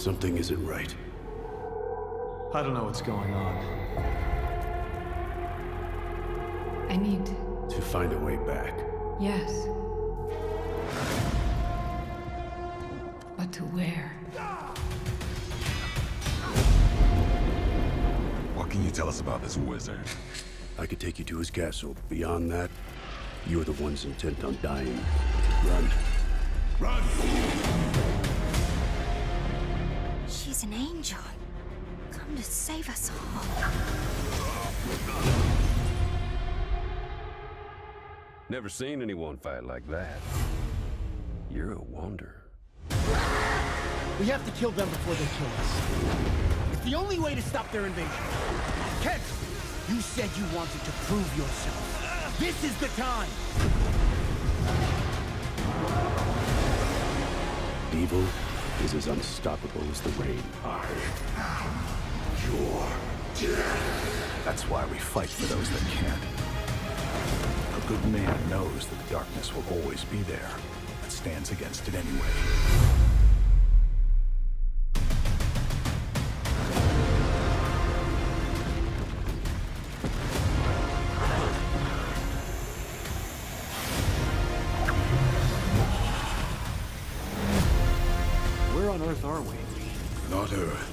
Something isn't right. I don't know what's going on. I need... to find a way back. Yes. But to where? What can you tell us about this wizard? I could take you to his castle. Beyond that, you're the ones intent on dying. Run. Run! She's an angel. Come to save us all. Never seen anyone fight like that. You're a wonder. We have to kill them before they kill us. It's the only way to stop their invasion. Kent, you said you wanted to prove yourself. This is the time! Evil is as unstoppable as the rain. I am your death. That's why we fight for those that can't. A good man knows that the darkness will always be there, but stands against it anyway. Where on Earth are we? Not Earth.